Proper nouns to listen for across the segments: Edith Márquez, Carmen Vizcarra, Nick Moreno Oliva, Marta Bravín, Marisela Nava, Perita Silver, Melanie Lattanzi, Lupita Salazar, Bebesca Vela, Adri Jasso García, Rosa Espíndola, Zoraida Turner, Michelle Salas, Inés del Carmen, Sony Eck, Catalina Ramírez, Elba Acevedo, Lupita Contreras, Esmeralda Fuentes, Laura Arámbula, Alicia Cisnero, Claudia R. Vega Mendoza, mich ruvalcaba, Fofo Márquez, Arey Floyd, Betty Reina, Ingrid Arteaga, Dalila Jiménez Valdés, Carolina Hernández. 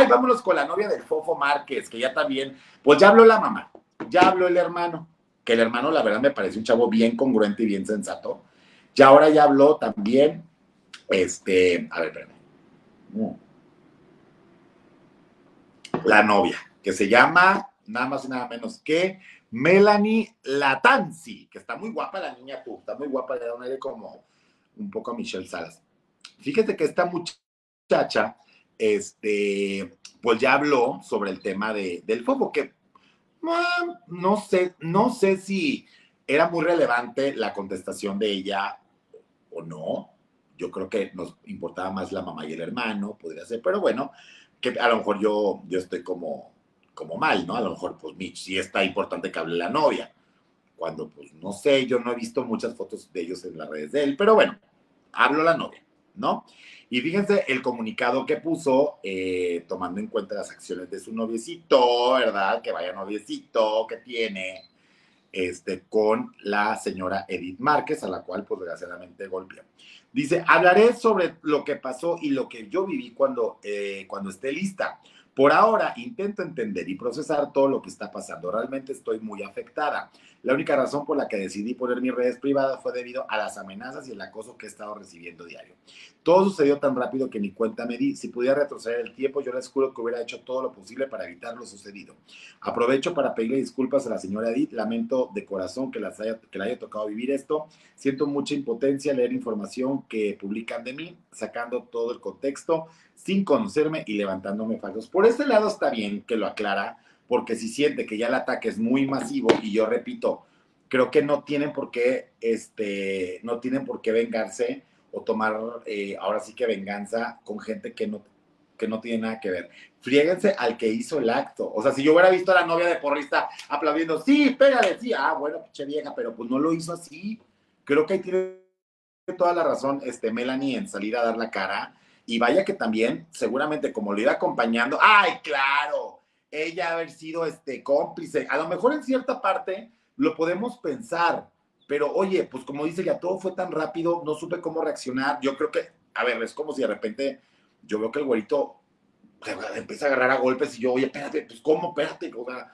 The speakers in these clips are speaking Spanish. Ay, vámonos con la novia del Fofo Márquez, que ya también, pues ya habló la mamá, ya habló el hermano, que el hermano la verdad me parece un chavo bien congruente y bien sensato. Y ahora ya habló también, a ver, espérame. La novia, que se llama nada más y nada menos que Melanie Lattanzi, que está muy guapa la niña, tú, está muy guapa, le da un aire como un poco a Michelle Salas. Fíjate que esta muchacha, pues ya habló sobre el tema del Fofo, que no sé si era muy relevante la contestación de ella o no. Yo creo que nos importaba más la mamá y el hermano, podría ser, pero bueno, que a lo mejor yo estoy como mal, ¿no? A lo mejor, pues, Mitch, sí está importante que hable la novia, cuando, pues, no sé, yo no he visto muchas fotos de ellos en las redes de él, pero bueno, habló la novia, ¿no? Y fíjense el comunicado que puso, tomando en cuenta las acciones de su noviecito, ¿verdad? Que vaya noviecito, que tiene, con la señora Edith Márquez, a la cual, pues, desgraciadamente golpeó. Dice, hablaré sobre lo que pasó y lo que yo viví cuando esté lista. Por ahora intento entender y procesar todo lo que está pasando. Realmente estoy muy afectada. La única razón por la que decidí poner mis redes privadas fue debido a las amenazas y el acoso que he estado recibiendo diario. Todo sucedió tan rápido que ni cuenta me di. Si pudiera retroceder el tiempo, yo les juro que hubiera hecho todo lo posible para evitar lo sucedido. Aprovecho para pedirle disculpas a la señora Edith. Lamento de corazón que le haya tocado vivir esto. Siento mucha impotencia leer información que publican de mí, sacando todo el contexto, sin conocerme y levantándome falsos. Por este lado está bien que lo aclara, porque si siente que ya el ataque es muy masivo, y yo repito, creo que no tienen por qué vengarse o tomar ahora sí que venganza con gente que no tiene nada que ver. Friéguense al que hizo el acto. O sea, si yo hubiera visto a la novia de porrista aplaudiendo, sí, pégale, sí, ah, bueno, pinche vieja, pero pues no lo hizo así. Creo que ahí tiene toda la razón Melanie en salir a dar la cara. Y vaya que también, seguramente, como lo iba acompañando, ¡ay, claro! Ella haber sido cómplice. A lo mejor en cierta parte lo podemos pensar, pero oye, pues como dice, ya todo fue tan rápido, no supe cómo reaccionar. Yo creo que, a ver, es como si de repente yo veo que el güerito empieza a agarrar a golpes y yo, oye, espérate, pues ¿cómo? Espérate, o sea,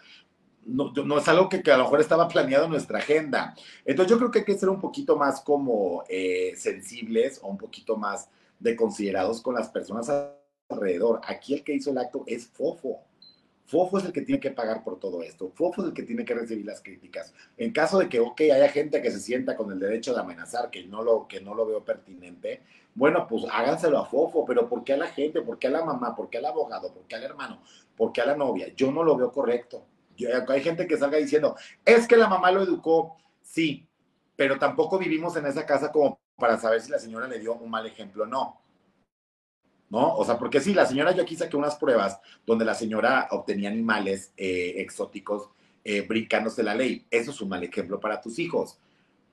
no es algo que a lo mejor estaba planeado en nuestra agenda. Entonces yo creo que hay que ser un poquito más como sensibles o un poquito más de considerados con las personas alrededor. Aquí el que hizo el acto es Fofo. Fofo es el que tiene que pagar por todo esto. Fofo es el que tiene que recibir las críticas. En caso de que, ok, haya gente que se sienta con el derecho de amenazar, que no lo veo pertinente, bueno, pues háganselo a Fofo, pero ¿por qué a la gente? ¿Por qué a la mamá? ¿Por qué al abogado? ¿Por qué al hermano? ¿Por qué a la novia? Yo no lo veo correcto. Hay gente que salga diciendo, es que la mamá lo educó. Sí, pero tampoco vivimos en esa casa como para saber si la señora le dio un mal ejemplo o no. ¿No? O sea, porque sí, la señora, yo aquí saqué unas pruebas donde la señora obtenía animales exóticos brincándose la ley. Eso es un mal ejemplo para tus hijos.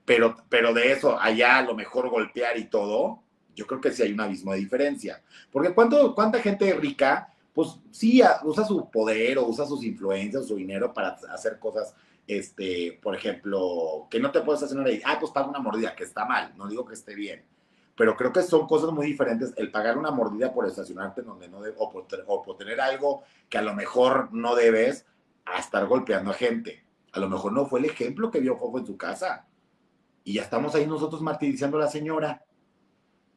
Pero de eso, allá a lo mejor golpear y todo, yo creo que sí hay un abismo de diferencia. Porque ¿cuánta gente rica, pues sí, usa su poder o usa sus influencias, su dinero para hacer cosas? Por ejemplo, que no te puedes hacer una ley, pues paga una mordida, que está mal, no digo que esté bien, pero creo que son cosas muy diferentes el pagar una mordida por estacionarte en donde no debes, o por tener algo que a lo mejor no debes, a estar golpeando a gente. A lo mejor no fue el ejemplo que vio Fofo en su casa, y ya estamos ahí nosotros martirizando a la señora.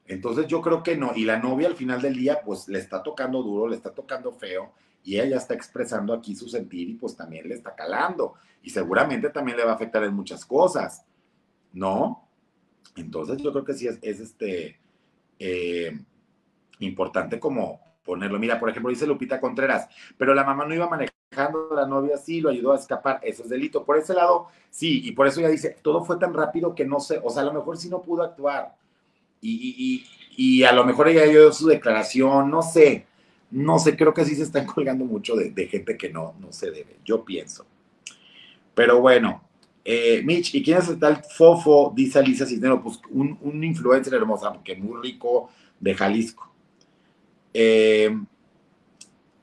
Entonces yo creo que no, y la novia al final del día, pues le está tocando duro, le está tocando feo, y ella ya está expresando aquí su sentir y pues también le está calando. Y seguramente también le va a afectar en muchas cosas, ¿no? Entonces yo creo que sí es importante como ponerlo. Mira, por ejemplo, dice Lupita Contreras, pero la mamá no iba manejando, la novia sí, lo ayudó a escapar. Eso es delito. Por ese lado, sí, y por eso ella dice, todo fue tan rápido que no sé, o sea, a lo mejor sí no pudo actuar. Y a lo mejor ella dio su declaración, no sé, creo que sí se están colgando mucho de gente que no se debe, yo pienso. Pero bueno, Mitch, ¿y quién es el tal Fofo? Dice Alicia Cisnero, pues un influencer hermosa, porque muy rico, de Jalisco.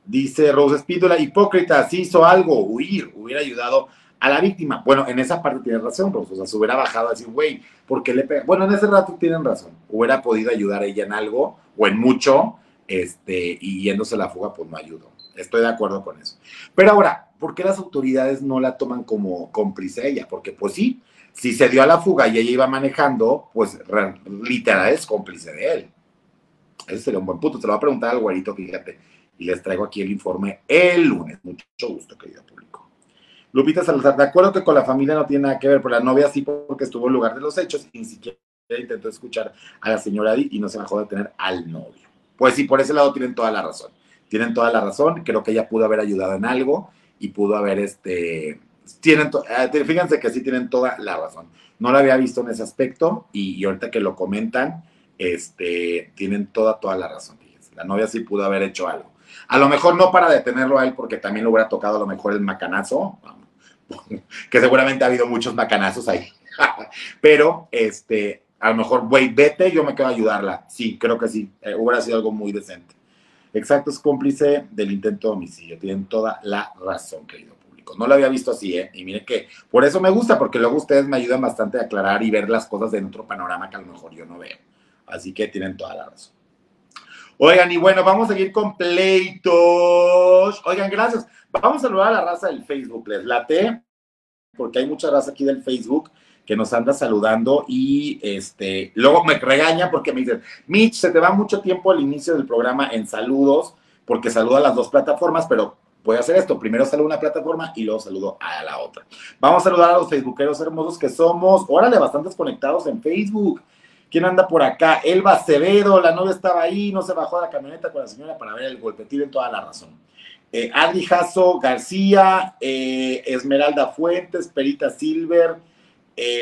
Dice Rosa Espíndola, hipócrita, si hizo algo, huir, hubiera ayudado a la víctima. Bueno, en esa parte tienen razón, Rosa, o sea, se hubiera bajado a decir, güey, ¿por qué le pega? Bueno, en ese rato tienen razón, hubiera podido ayudar a ella en algo, o en mucho, y yéndose a la fuga, pues no ayudó. Estoy de acuerdo con eso. Pero ahora, ¿por qué las autoridades no la toman como cómplice ella? Porque pues sí, si se dio a la fuga y ella iba manejando, pues literal es cómplice de él. Ese sería un buen punto. Te lo voy a preguntar al güerito, fíjate. Y les traigo aquí el informe el lunes. Mucho gusto, querido público. Lupita Salazar, de acuerdo que con la familia no tiene nada que ver, pero la novia sí, porque estuvo en lugar de los hechos y ni siquiera intentó escuchar a la señora Adi y no se dejó de tener al novio. Pues sí, por ese lado tienen toda la razón. Tienen toda la razón. Creo que ella pudo haber ayudado en algo y pudo haber fíjense que sí tienen toda la razón. No la había visto en ese aspecto y ahorita que lo comentan, tienen toda la razón. Fíjense, la novia sí pudo haber hecho algo. A lo mejor no para detenerlo a él, porque también le hubiera tocado a lo mejor el macanazo, que seguramente ha habido muchos macanazos ahí. Pero, a lo mejor, güey, vete, yo me quedo a ayudarla. Sí, creo que sí. Hubiera sido algo muy decente. Exacto, es cómplice del intento de homicidio. Tienen toda la razón, querido público. No lo había visto así, ¿eh? Y miren que por eso me gusta, porque luego ustedes me ayudan bastante a aclarar y ver las cosas en otro panorama que a lo mejor yo no veo. Así que tienen toda la razón. Oigan, y bueno, vamos a seguir con pleitos. Oigan, gracias. Vamos a saludar a la raza del Facebook. Les late, porque hay mucha raza aquí del Facebook que nos anda saludando y luego me regaña porque me dicen, Mitch, se te va mucho tiempo al inicio del programa en saludos, porque saluda a las dos plataformas, pero voy a hacer esto. Primero saludo a una plataforma y luego saludo a la otra. Vamos a saludar a los facebookeros hermosos que somos. Órale, bastantes conectados en Facebook. ¿Quién anda por acá? Elba Acevedo, la novia estaba ahí, no se bajó de la camioneta con la señora para ver el golpe. Tienen toda la razón. Adri Jasso García, Esmeralda Fuentes, Perita Silver,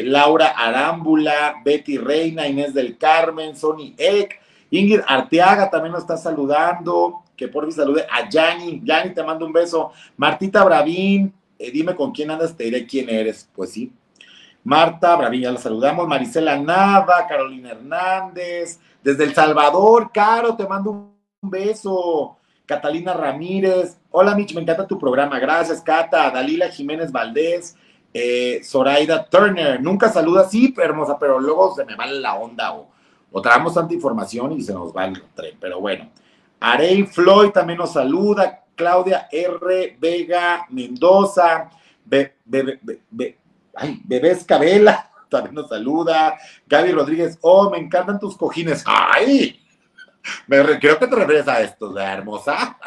Laura Arámbula, Betty Reina, Inés del Carmen, Sony Eck, Ingrid Arteaga también nos está saludando. Que por mi salude a Yanni. Yanni, te mando un beso. Martita Bravín, dime con quién andas, te diré quién eres. Pues sí. Marta Bravín, ya la saludamos. Marisela Nava, Carolina Hernández, desde El Salvador. Caro, te mando un beso. Catalina Ramírez, hola Mitch, me encanta tu programa, gracias. Cata, Dalila Jiménez Valdés, Zoraida Turner, nunca saluda, sí, hermosa, pero luego se me va la onda o traemos tanta información y se nos va el tren, pero bueno. Arey Floyd también nos saluda, Claudia R. Vega Mendoza, Bebesca Vela también nos saluda. Gaby Rodríguez, oh, me encantan tus cojines. ¡Ay! Creo que te refieres a esto, hermosa.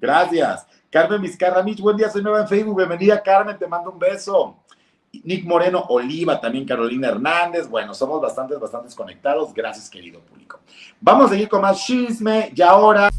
Gracias. Carmen Vizcarra, Mitch, buen día, soy nueva en Facebook. Bienvenida, Carmen, te mando un beso. Nick Moreno Oliva, también Carolina Hernández. Bueno, somos bastantes conectados. Gracias, querido público. Vamos a seguir con más chisme y ahora...